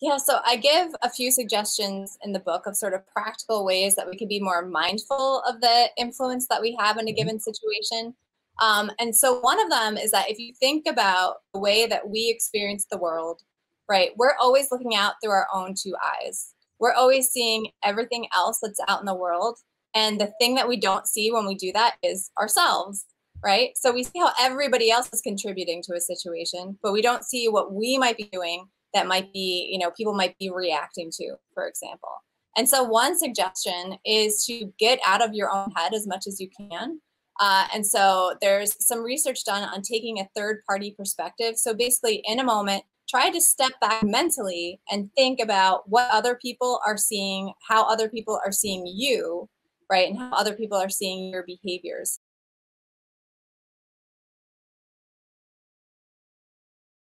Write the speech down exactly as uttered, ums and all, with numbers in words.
Yeah, so I give a few suggestions in the book of sort of practical ways that we can be more mindful of the influence that we have in a given situation. Um, and so one of them is that if you think about the way that we experience the world, right, we're always looking out through our own two eyes. We're always seeing everything else that's out in the world. And the thing that we don't see when we do that is ourselves, right? So we see how everybody else is contributing to a situation, but we don't see what we might be doing that might be, you know, people might be reacting to, for example. And so one suggestion is to get out of your own head as much as you can. Uh, and so there's some research done on taking a third party perspective. So basically in a moment, try to step back mentally and think about what other people are seeing, how other people are seeing you, right? And how other people are seeing your behaviors.